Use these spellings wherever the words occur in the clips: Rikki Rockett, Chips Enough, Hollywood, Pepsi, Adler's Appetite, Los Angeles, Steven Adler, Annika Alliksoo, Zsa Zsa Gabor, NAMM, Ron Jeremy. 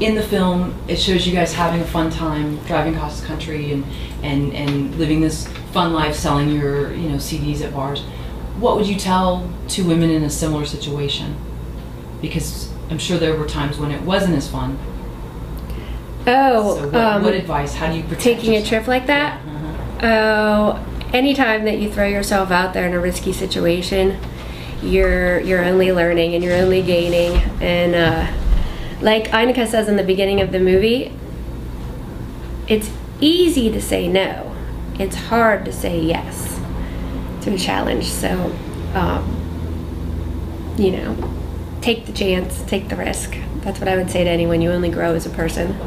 in the film, it shows you guys having a fun time driving across the country and living this fun life, selling your CDs at bars. What would you tell two women in a similar situation? Because I'm sure there were times when it wasn't as fun. Oh, so what advice? How do you protect yourself? Taking a trip like that? Yeah. Oh, anytime that you throw yourself out there in a risky situation, you're only learning and you're only gaining. And like Annika says in the beginning of the movie, it's easy to say no. It's hard to say yes to a challenge. So, you know, take the chance, take the risk. That's what I would say to anyone. You only grow as a person.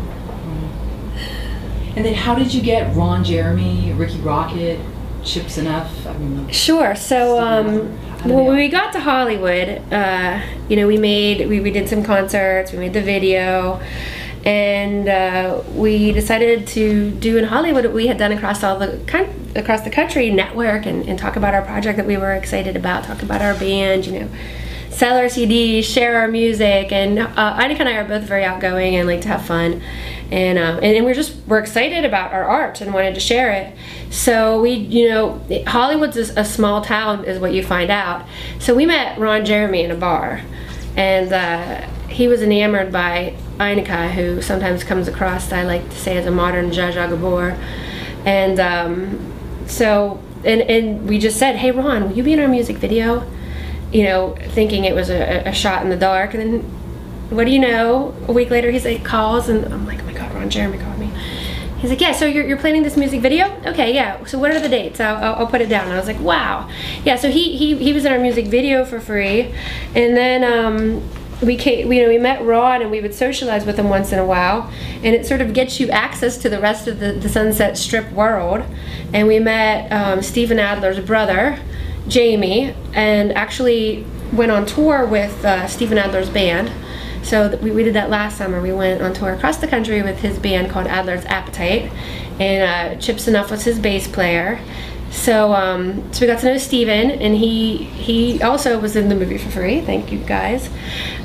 And then how did you get Ron Jeremy, Rikki Rockett, Chips Enough? I mean, sure. So when we got to Hollywood, you know, we did some concerts, we made the video, and we decided to do in Hollywood what we had done across across the country, network and talk about our project that we were excited about, talk about our band, you know, sell our CDs, share our music. And Annika and I are both very outgoing and like to have fun, and we're excited about our art and wanted to share it. So we, you know, Hollywood's a small town is what you find out. So we met Ron Jeremy in a bar, and he was enamored by Annika, who sometimes comes across, I like to say, as a modern Zsa Zsa Gabor. And so we just said, hey Ron, will you be in our music video? You know, thinking it was a shot in the dark. And then, what do you know, a week later he's like, calls, and I'm like, oh my God, Ron Jeremy called me. He's like, yeah, so you're planning this music video? Okay, yeah, so what are the dates? I'll put it down. And I was like, wow. Yeah, so he was in our music video for free. And then we met Ron, and we would socialize with him once in a while, and it sort of gets you access to the rest of the Sunset Strip world. And we met Steven Adler's brother, Jamie, and actually went on tour with Steven Adler's band. So we did that last summer. We went on tour across the country with his band called Adler's Appetite, and Chips Enough was his bass player. So so we got to know Steven, and he also was in the movie for free, thank you guys.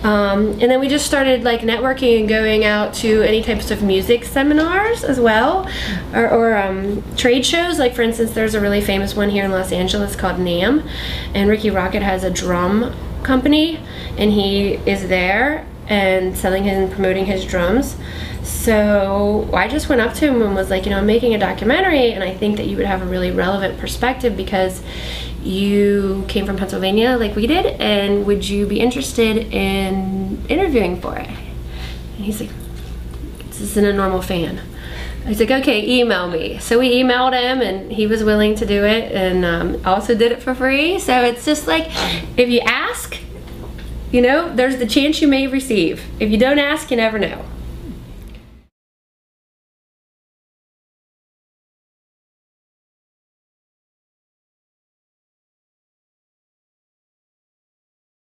And then we just started like networking and going out to any types of music seminars as well, or trade shows. Like for instance, there's a really famous one here in Los Angeles called NAMM, and Rikki Rockett has a drum company, and he is there and selling and promoting his drums. So I just went up to him and was like, you know, I'm making a documentary, and I think that you would have a really relevant perspective because you came from Pennsylvania like we did, and would you be interested in interviewing for it? And he's like, this isn't a normal fan. I was like, okay, email me. So we emailed him, and he was willing to do it, and also did it for free. So it's just like, if you ask, you know, there's the chance you may receive. If you don't ask, you never know.